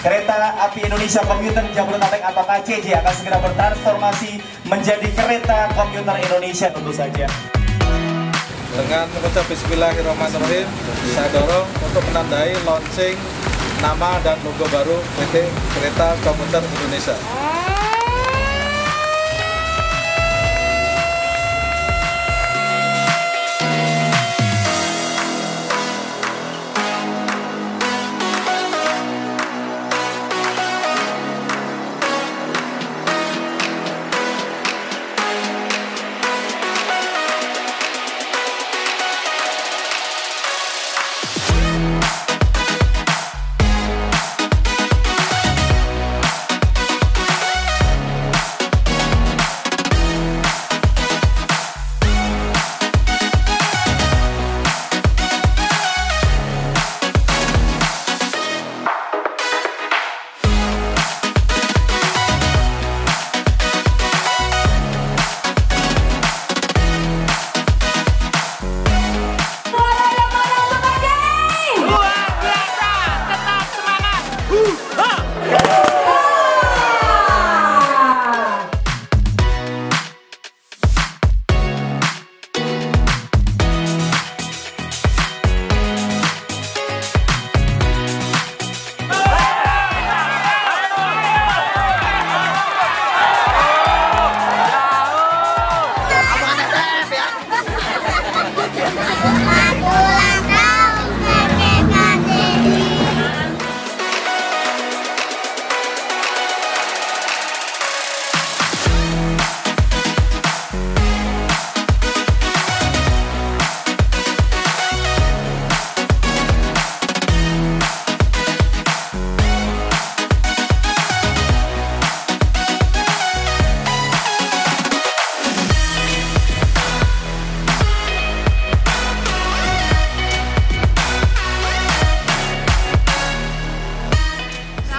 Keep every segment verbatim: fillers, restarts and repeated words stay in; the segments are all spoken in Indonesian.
Kereta Api Indonesia Komuter Jabodetabek atau K C J akan segera bertransformasi menjadi Kereta Komuter Indonesia tentu saja. Dengan mengucap bismillahirrahmanirrahim, saya dorong untuk menandai launching nama dan logo baru P T Kereta Komuter Indonesia.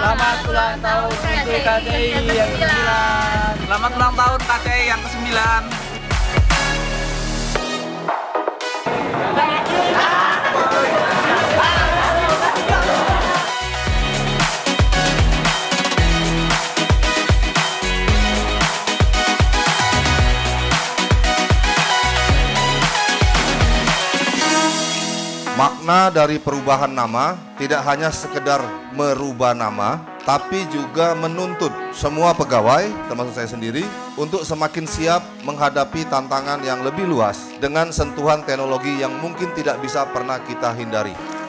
Selamat ulang tahun K C I yang kesembilan. Selamat ulang tahun K C I yang kesembilan. Makna dari perubahan nama tidak hanya sekedar merubah nama, tapi juga menuntut semua pegawai, termasuk saya sendiri, untuk semakin siap menghadapi tantangan yang lebih luas dengan sentuhan teknologi yang mungkin tidak bisa pernah kita hindari.